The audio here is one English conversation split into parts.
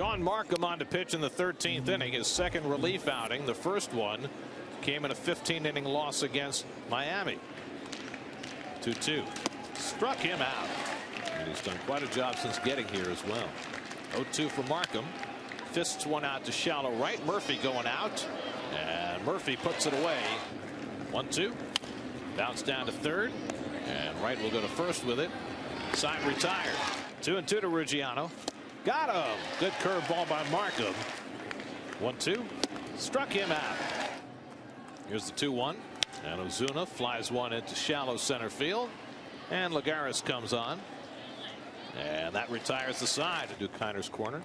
John Marcum on to pitch in the 13th inning, his second relief outing. The first one came in a 15-inning loss against Miami. 2-2. Struck him out. And he's done quite a job since getting here as well. 0-2 for Marcum. Fists one out to shallow right. Murphy going out. And Murphy puts it away. 1-2. Bounce down to third. And Wright will go to first with it. Side retired. 2-2 to Ruggiano. Got him. Good curveball by Marcum. 1-2. Struck him out. Here's the 2-1. And Ozuna flies one into shallow center field. And Lagares comes on. And that retires the side to do Kiner's corner.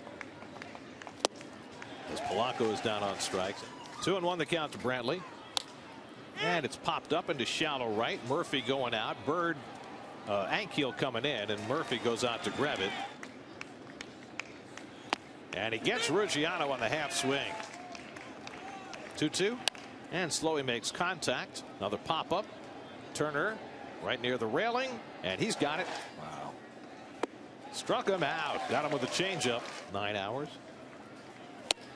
As Polanco is down on strikes. 2-1 the count to Brantley. And it's popped up into shallow right. Murphy going out. Bird, Ankiel coming in, and Murphy goes out to grab it. And he gets Ruggiano on the half swing. 2-2. And Slowey makes contact. Another pop up. Turner right near the railing, and he's got it. Wow. Struck him out. Got him with a changeup. 9 hours.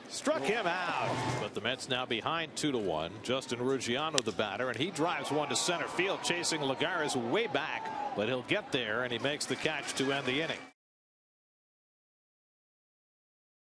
Struck him out. But the Mets now behind 2-1. Justin Ruggiano the batter, and he drives one to center field, chasing Lagares way back, but he'll get there, and he makes the catch to end the inning.